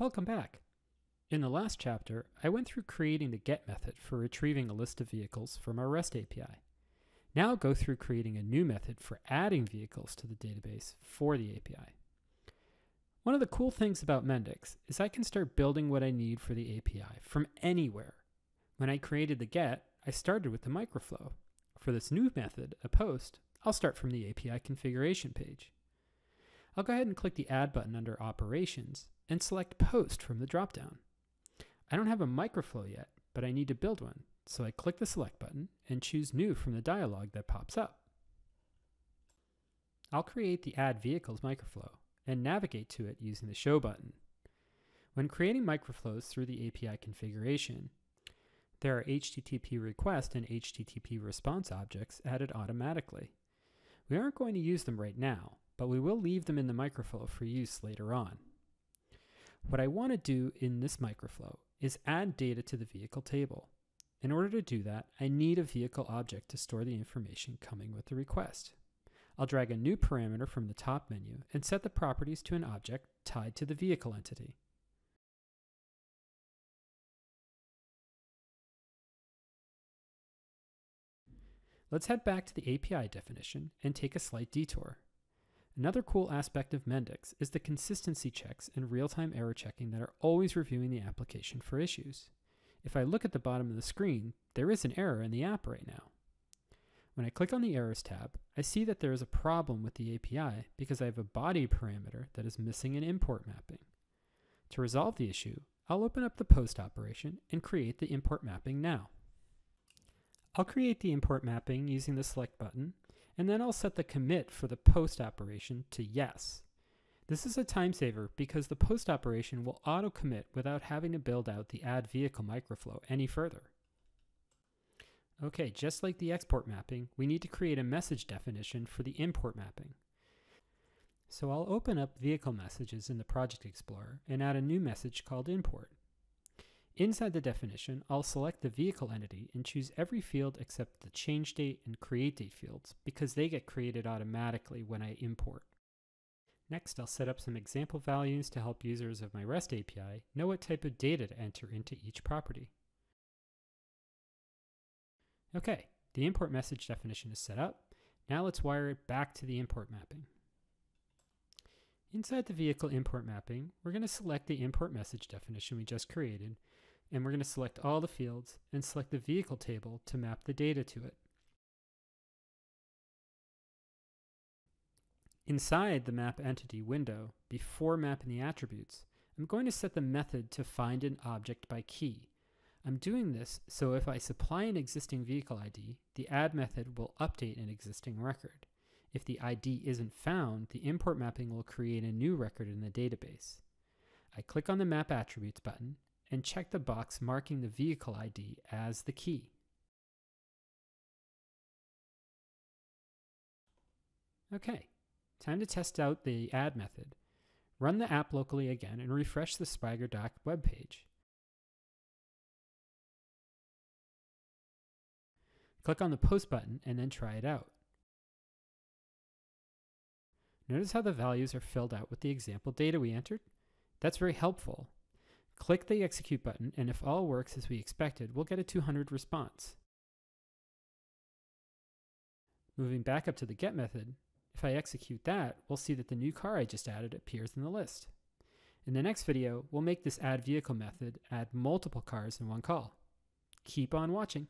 Welcome back. In the last chapter, I went through creating the get method for retrieving a list of vehicles from our REST API. Now go through creating a new method for adding vehicles to the database for the API. One of the cool things about Mendix is I can start building what I need for the API from anywhere. When I created the get, I started with the microflow. For this new method, a POST, I'll start from the API configuration page. I'll go ahead and click the Add button under Operations and select POST from the dropdown. I don't have a microflow yet, but I need to build one, so I click the Select button and choose New from the dialog that pops up. I'll create the Add Vehicles microflow and navigate to it using the Show button. When creating microflows through the API configuration, there are HTTP request and HTTP response objects added automatically. We aren't going to use them right now, but we will leave them in the microflow for use later on. What I want to do in this microflow is add data to the vehicle table. In order to do that, I need a vehicle object to store the information coming with the request. I'll drag a new parameter from the top menu and set the properties to an object tied to the vehicle entity. Let's head back to the API definition and take a slight detour. Another cool aspect of Mendix is the consistency checks and real-time error checking that are always reviewing the application for issues. If I look at the bottom of the screen, there is an error in the app right now. When I click on the Errors tab, I see that there is a problem with the API because I have a body parameter that is missing an import mapping. To resolve the issue, I'll open up the POST operation and create the import mapping now. I'll create the import mapping using the Select button, and then I'll set the commit for the POST operation to yes. This is a time saver because the POST operation will auto-commit without having to build out the Add Vehicle microflow any further. Okay, just like the export mapping, we need to create a message definition for the import mapping. So I'll open up Vehicle Messages in the Project Explorer and add a new message called Import. Inside the definition, I'll select the vehicle entity and choose every field except the Change Date and Create Date fields because they get created automatically when I import. Next, I'll set up some example values to help users of my REST API know what type of data to enter into each property. Okay, the import message definition is set up. Now let's wire it back to the import mapping. Inside the vehicle import mapping, we're going to select the import message definition we just created, and we're going to select all the fields and select the vehicle table to map the data to it. Inside the Map Entity window, before mapping the attributes, I'm going to set the method to find an object by key. I'm doing this so if I supply an existing vehicle ID, the add method will update an existing record. If the ID isn't found, the import mapping will create a new record in the database. I click on the Map Attributes button and check the box marking the vehicle ID as the key. Okay, time to test out the add method. Run the app locally again and refresh the Swagger doc webpage. Click on the POST button and then try it out. Notice how the values are filled out with the example data we entered? That's very helpful. Click the Execute button, and if all works as we expected, we'll get a 200 response. Moving back up to the get method, if I execute that, we'll see that the new car I just added appears in the list. In the next video, we'll make this add vehicle method add multiple cars in one call. Keep on watching.